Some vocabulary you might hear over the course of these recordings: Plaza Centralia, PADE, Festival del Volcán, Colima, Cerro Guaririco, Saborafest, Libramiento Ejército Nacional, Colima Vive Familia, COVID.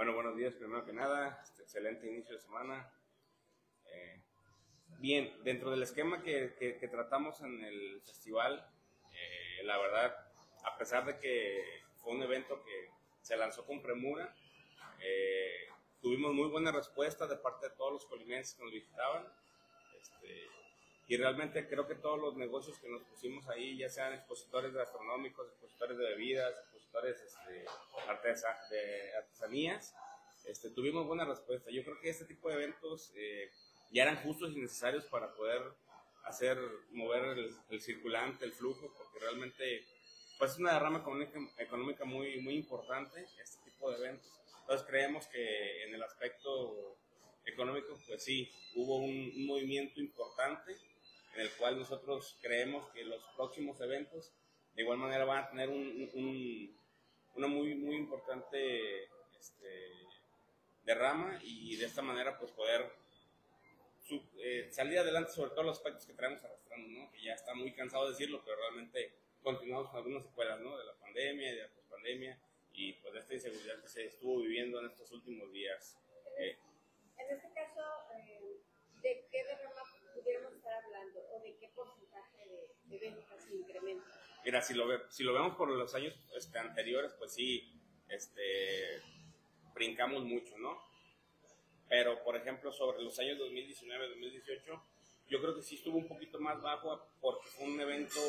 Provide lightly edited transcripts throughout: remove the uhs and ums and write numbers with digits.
Bueno, buenos días, primero que nada, excelente inicio de semana. Bien, dentro del esquema que tratamos en el festival, la verdad, a pesar de que fue un evento que se lanzó con premura, tuvimos muy buena respuesta de parte de todos los colimenses que nos visitaban. Y realmente creo que todos los negocios que nos pusimos ahí, ya sean expositores gastronómicos, expositores de bebidas, expositores de artesanías, tuvimos buena respuesta. Yo creo que este tipo de eventos ya eran justos y necesarios para poder hacer mover el circulante, el flujo, porque realmente pues, es una derrama económica muy, muy importante este tipo de eventos. Entonces creemos que en el aspecto económico, pues sí, hubo un movimiento importante, en el cual nosotros creemos que los próximos eventos de igual manera van a tener una muy, muy importante derrama, y de esta manera pues poder salir adelante, sobre todo los aspectos que traemos arrastrando, ¿no? Que ya está muy cansado de decirlo, pero realmente continuamos con algunas secuelas, ¿no? De la pandemia y de la pospandemia, y pues de esta inseguridad que se estuvo viviendo en estos últimos días. En este caso, ¿de qué derrama pudiéramos estar hablando o de qué porcentaje de ventas se incrementa? Mira, si lo vemos por los años anteriores, pues sí, brincamos mucho, ¿no? Pero, por ejemplo, sobre los años 2019, 2018, yo creo que sí estuvo un poquito más bajo porque fue un evento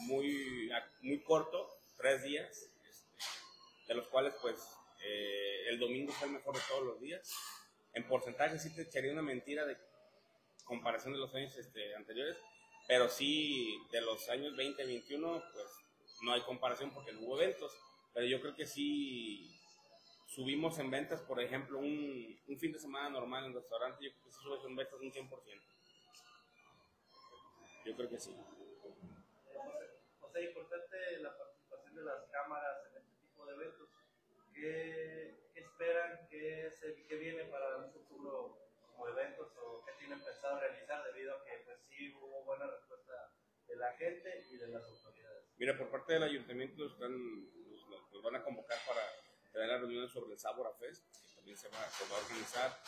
muy, muy corto, 3 días, de los cuales, pues, el domingo fue el mejor de todos los días. En porcentaje sí te echaría una mentira de comparación de los años anteriores, pero sí de los años 20, 21, pues no hay comparación porque no hubo eventos. Pero yo creo que sí subimos en ventas, por ejemplo, un fin de semana normal en el restaurante, yo creo que sí subes en ventas un 100%. Yo creo que sí. O sea, importante la participación de las cámaras en este tipo de eventos. ¿Qué esperan? ¿Qué viene para un futuro como eventos o qué tienen pensado realizar debido a que pues, sí hubo buena respuesta de la gente y de las autoridades? Mira, por parte del ayuntamiento nos van a convocar para tener la reunión sobre el Saborafest, que también se va a organizar.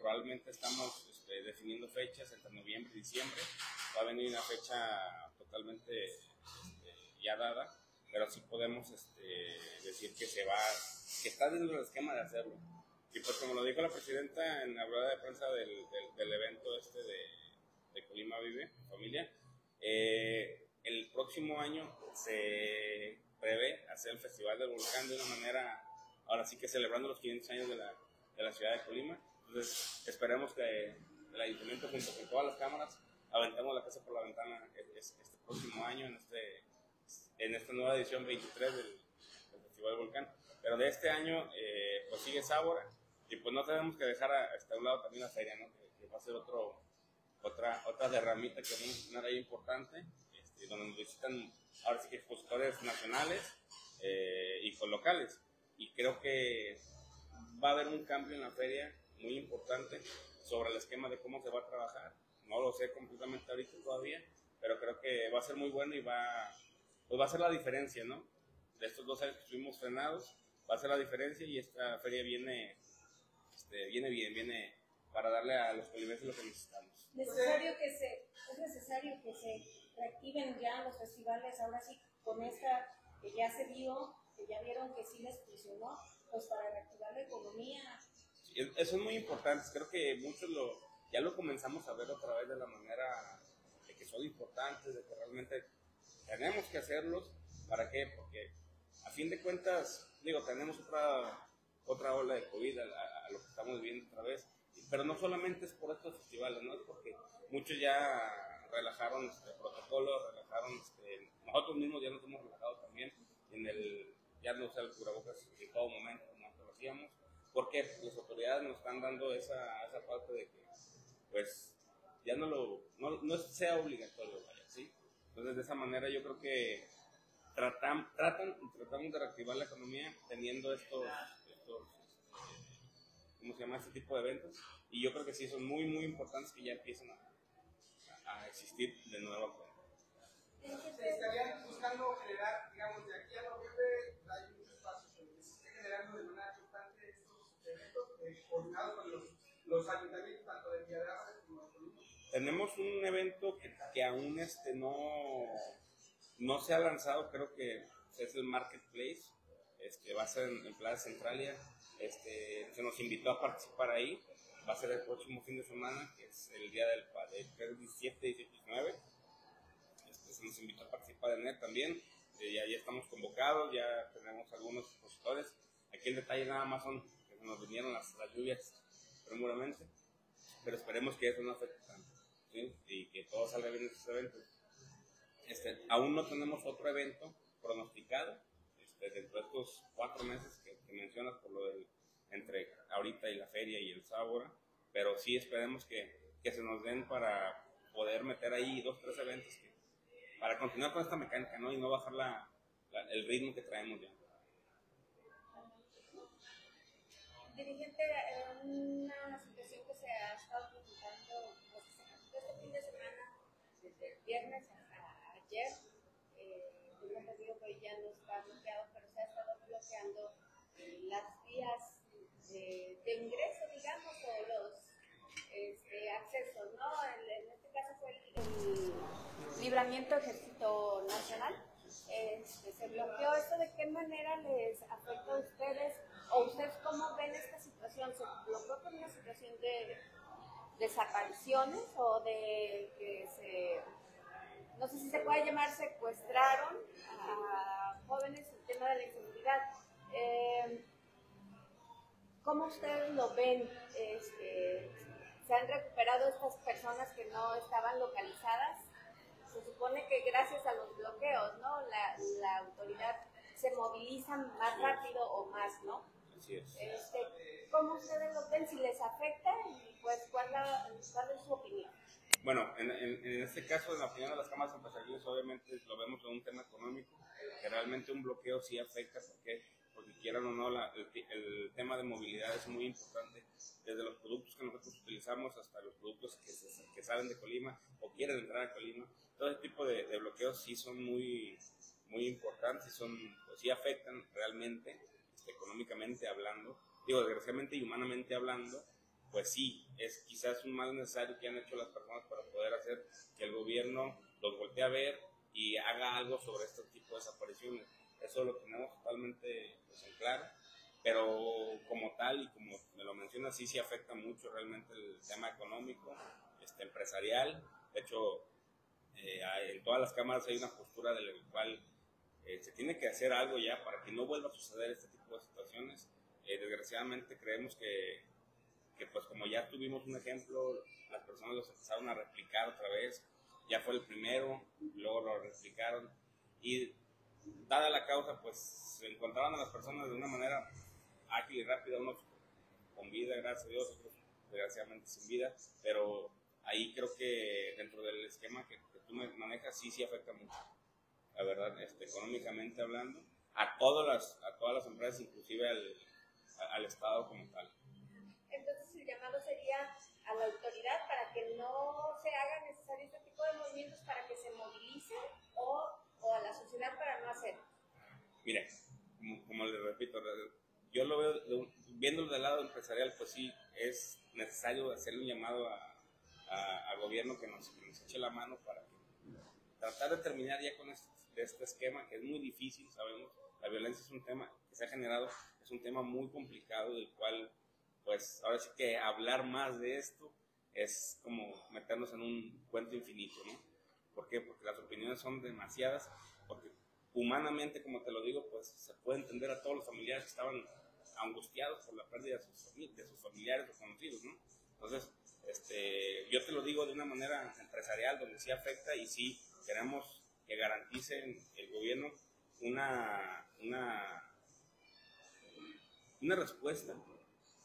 Probablemente estamos definiendo fechas entre noviembre y diciembre. Va a venir una fecha totalmente ya dada, pero sí podemos decir que que está dentro del esquema de hacerlo. Y pues como lo dijo la presidenta en la rueda de prensa del evento de Colima Vive Familia, el próximo año se prevé hacer el Festival del Volcán de una manera, ahora sí que celebrando los 500 años de la ciudad de Colima. Entonces esperemos que el ayuntamiento junto con todas las cámaras aventemos la casa por la ventana este próximo año en esta nueva edición 23 del Festival del Volcán. Pero de este año pues sigue Sabor, y pues no tenemos que dejar hasta un lado también la feria, ¿no? Que va a ser otra derramita que vamos a tener ahí importante, donde nos visitan ahora sí que expositores nacionales y locales. Y creo que va a haber un cambio en la feria muy importante sobre el esquema de cómo se va a trabajar. No lo sé completamente ahorita todavía, pero creo que va a ser muy bueno y va a ser la diferencia, ¿no? De estos 2 años que estuvimos frenados, va a ser la diferencia, y esta feria viene bien, viene para darle a los colimenses lo que necesitamos. Es necesario que se reactiven ya los festivales, ahora sí, con esta que ya se dio, que ya vieron que sí les funcionó, pues para reactivar la economía. Sí, eso es muy importante, creo que muchos ya lo comenzamos a ver a través de la manera de que son importantes, de que realmente tenemos que hacerlos. ¿Para qué? Porque a fin de cuentas, digo, tenemos otra ola de COVID a lo que estamos viviendo otra vez, pero no solamente es por estos festivales, ¿no? Es porque muchos ya relajaron protocolos, relajaron, nosotros mismos ya nos hemos relajado también, ya no usar el cubrebocas en todo momento como lo hacíamos, porque las autoridades nos están dando esa parte de que, pues, ya no sea obligatorio, vaya, ¿sí? Entonces, de esa manera yo creo que tratamos de reactivar la economía teniendo este tipo de eventos, y yo creo que sí son muy, muy importantes que ya empiecen a existir de nuevo. ¿Se estarían buscando generar, digamos, de aquí a noviembre, hay muchos pasos, pero se esté generando de manera constante estos los ayuntamientos, tanto de Piedras como de Colima? Tenemos un evento que aún no se ha lanzado, creo que es el Marketplace, va a ser en Plaza Centralia, se nos invitó a participar ahí, va a ser el próximo fin de semana, que es el día del PADE, 17, 18 y 19, se nos invitó a participar en él también, ya estamos convocados, ya tenemos algunos expositores. Aquí el detalle nada más son que nos vinieron las lluvias, premuramente, pero esperemos que eso no afecte tanto, ¿sí? Y que todo salga bien en estos eventos. Aún no tenemos otro evento pronosticado dentro de estos 4 meses que mencionas, por lo del entre ahorita y la feria y el Sabora, pero sí esperemos que se nos den para poder meter ahí 2, 3 eventos para continuar con esta mecánica, ¿no? Y no bajar el ritmo que traemos ya. Dirigente, una situación que se ha estado publicando este fin de semana, desde el viernes hasta ayer, yo no te digo que hoy ya no está bloqueado, pero se ha estado bloqueando las vías de ingreso, digamos, o los accesos, ¿no? En este caso fue el Libramiento Ejército Nacional. Se bloqueó. ¿Esto de qué manera les afecta a ustedes? ¿O ustedes cómo ven esta situación? ¿Se bloqueó por una situación de desapariciones o de que se, no sé si se puede llamar, secuestraron a jóvenes el tema de la inseguridad? ¿Cómo ustedes lo ven? ¿Se han recuperado estas personas que no estaban localizadas? Se supone que gracias a los bloqueos, ¿no? La autoridad se moviliza más rápido o más, ¿no? Así es. ¿Cómo ustedes lo ven? ¿Si les afecta? Y pues, ¿cuál es su opinión? Bueno, en este caso, en la opinión de las cámaras empresariales, obviamente lo vemos como un tema económico, que realmente un bloqueo sí afecta, porque quieran o no, el tema de movilidad es muy importante, desde los productos que nosotros utilizamos hasta los productos que salen de Colima o quieren entrar a Colima. Todo ese tipo de bloqueos sí son muy importantes, pues sí afectan realmente, económicamente hablando, digo, desgraciadamente y humanamente hablando, pues sí, es quizás un mal necesario que han hecho las personas para poder hacer que el gobierno los voltee a ver y haga algo sobre este tipo de desapariciones. Eso lo tenemos totalmente en claro, pero como tal y como me lo mencionas, sí afecta mucho realmente el tema económico, empresarial. De hecho, en todas las cámaras hay una postura de la cual se tiene que hacer algo ya para que no vuelva a suceder este tipo de situaciones. Desgraciadamente creemos que pues como ya tuvimos un ejemplo, las personas los empezaron a replicar otra vez, ya fue el primero, luego lo replicaron y dada la causa, pues se encontraron a las personas de una manera ágil y rápida, unos con vida, gracias a Dios, otros desgraciadamente sin vida, pero ahí creo que dentro del esquema que tú manejas sí afecta mucho, la verdad, económicamente hablando, a todas las empresas, inclusive al Estado como tal. Entonces el llamado sería a la autoridad para que no se haga necesario este tipo de movimientos, para que se movilicen o a la sociedad para no hacer. Mire, como les repito, yo lo veo, viéndolo del lado empresarial, pues sí, es necesario hacerle un llamado al gobierno que nos eche la mano para tratar de terminar ya con este esquema, que es muy difícil, sabemos, la violencia es un tema que se ha generado, es un tema muy complicado, del cual, pues, ahora sí que hablar más de esto es como meternos en un cuento infinito, ¿no? ¿Por qué? Porque las opiniones son demasiadas, porque humanamente, como te lo digo, pues se puede entender a todos los familiares que estaban angustiados por la pérdida de sus familiares o conocidos, ¿no? Entonces, yo te lo digo de una manera empresarial, donde sí afecta y sí queremos que garantice el gobierno una respuesta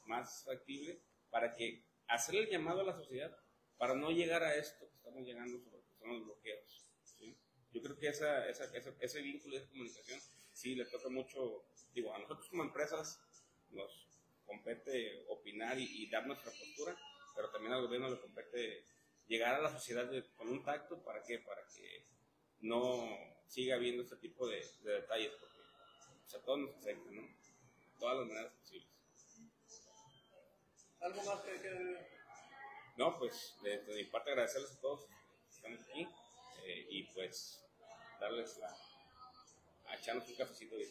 más factible para que hacerle el llamado a la sociedad para no llegar a esto que estamos llegando sobre son los bloqueos, ¿sí? Yo creo que ese vínculo de comunicación sí le toca mucho, digo, a nosotros como empresas nos compete opinar y dar nuestra postura, pero también al gobierno le compete llegar a la sociedad con un tacto, ¿para qué? Para que no siga habiendo este tipo de detalles, porque pues, a todos nos afecta, ¿no? De todas las maneras posibles. ¿Algo más que No, pues de mi parte agradecerles a todos que están aquí y pues darles a echarnos un cafecito. Bien.